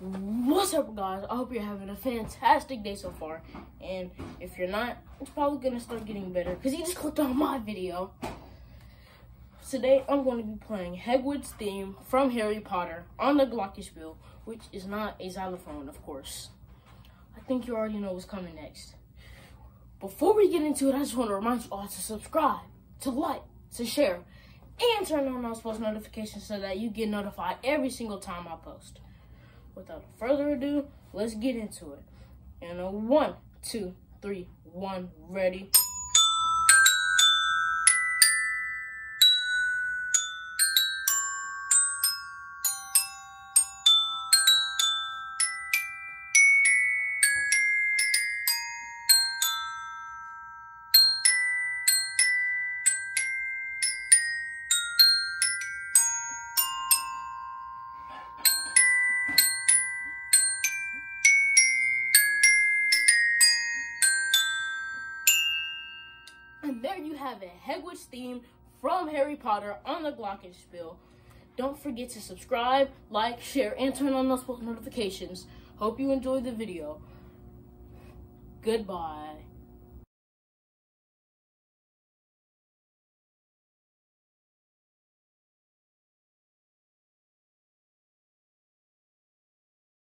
What's up, guys? I hope you're having a fantastic day so far, and if you're not, it's probably gonna start getting better because you just clicked on my video. Today I'm going to be playing Hedwig's Theme from Harry Potter on the glockenspiel, which is not a xylophone, of course. I think you already know what's coming next. Before we get into it, I just want to remind you all to subscribe, to like, to share, and turn on those post notifications so that you get notified every single time I post. Without further ado, let's get into it. And a 1, 2, 3, 1, ready. And there you have it, Hedwig's Theme from Harry Potter on the glockenspiel. Don't forget to subscribe, like, share, and turn on those post notifications. Hope you enjoyed the video. Goodbye.